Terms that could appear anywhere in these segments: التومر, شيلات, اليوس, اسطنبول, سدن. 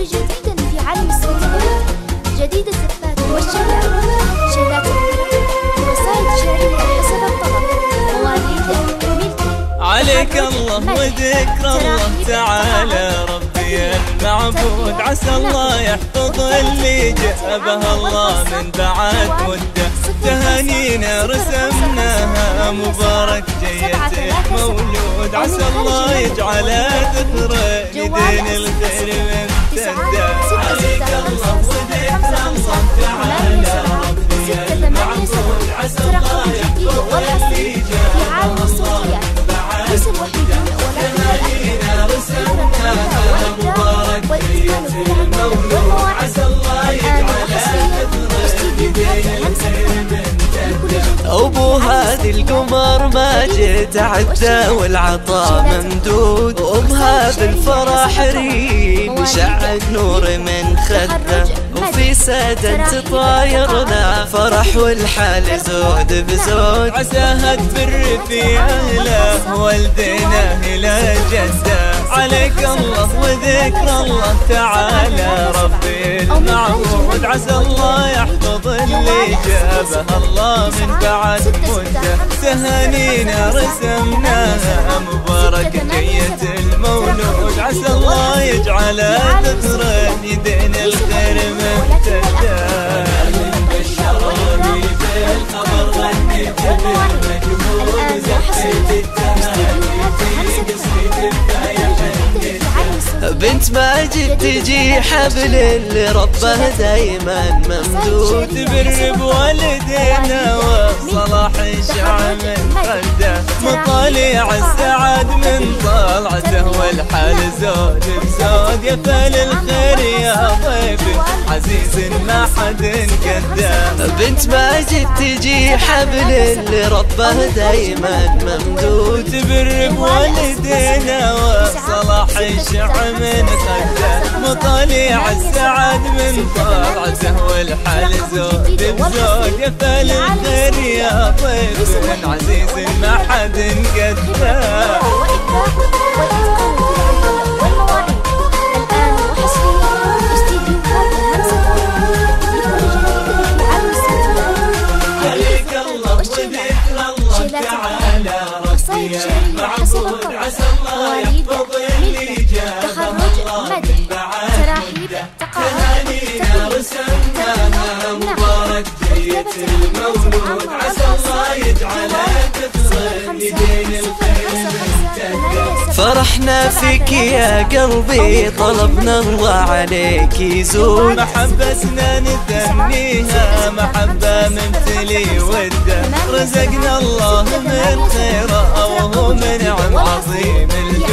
مصر جديدا في عالم السينما، جديد الزفات والشلال، شلات الحرم وقصائد شعرية حسب الطلب، مواضيع ملكي عليك الله وذكر الله تعالى ربي المعبود. عسى الله يحفظ اللي جاء بها الله من بعد مدة، تهانينا رسمناها مبارك جيتك مولود. عسى الله يجعل ذكرى لدين الخير ممتدة، عليك الله وذكر الله تعالى ربي المعبود. عسى الله يحفظ اللي جاء بها الله من بعد مدة، تهانينا رسمناها مبارك جيتك مولود. عسى الله يجعل أبو هذه القمر ما جيت عدى والعطاء ممدود، وأم هذا الفرح ريم شع نور من خده، وفي سدن تطايرنا فرح والحال زود بزود. عساها تفر في أهله والدنا إلى جده، عليك الله وذكر الله تعالى ربي المعبود. عسى الله يحفظ اللي جابه الله من بعد مدة، تهانينا رسمناها مبارك جية المولود. عسى الله يجعل ذكرى يدين الخير ممتدة، من بشروني بالخبر غني جبر مجهود، زحيت التهاني في قصري تبدا يا بنت ماجد تجي حبل اللي ربه دايما ممدود. تبر بوالدينا وصلاح شع من خده، مطالع السعد من طلعته والحال زود بزود. يا فال الخير يا ضيف عزيز ما حد قده، بنت ماجد تجي حبل اللي ربه دايما ممدود. تبر بوالدينا وصلاح شع من خده، مطالع السعد من طلعته والحال زود بزود. يا فال الخير يا ضيف عزيز ما حد قده. عليك الله وذكر الله تعالى ربي المعبود. عسى الله يحفظ اللي جاء الله من بعده، تهانينا رسمناها مبارك جية المولود. عسى الله يجعل تفصل لدين الخير ممتدة، فرحنا فيك يا قلبي طلبنا الله عليك يزود. محبتنا نتمنيها محبة ممتلي وده، رزقنا الله من خيره وهو منعم عظيم الجود.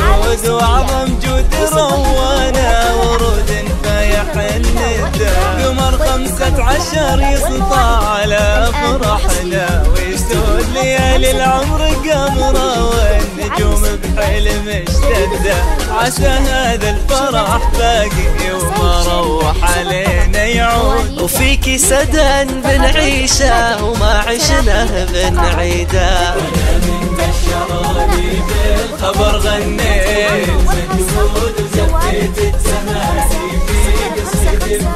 وعظم جود روانا ورود فيحن الده، قمر 15 يسطع على فرحنا ويسود. ليالي العمر قمره والنجوم بحلم اشتده، عسى هذا الفرح باقي وما روح علينا يعود. وفيك سدن بنعيشه وما عشناه بنعيده، أنا من بشروني بالخبر غنيت مجهود، وزبيت التهاني في قصيدة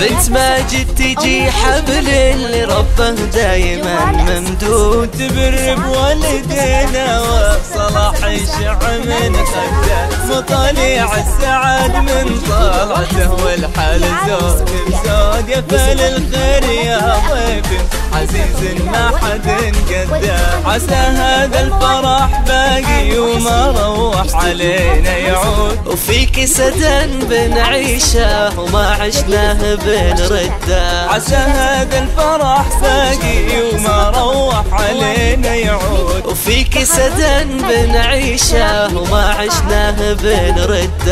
بنت ماجد تجي حبل اللي ربه دايما ممدود. تبر بوالدينا وصلاح شع من خده، مطالع السعد من طلعته والحال زود بزود. يا فال الخير يا ضيف عزيز ما حد قده، عسى هذا الفرح باقي وما روح علينا يعود. وفيك سدن بنعيشه وما عشناه بنرده، عسى هذا الفرح باقي وما روح علينا يعود. وفيك سدن بنعيشه وما عشناه بنرده.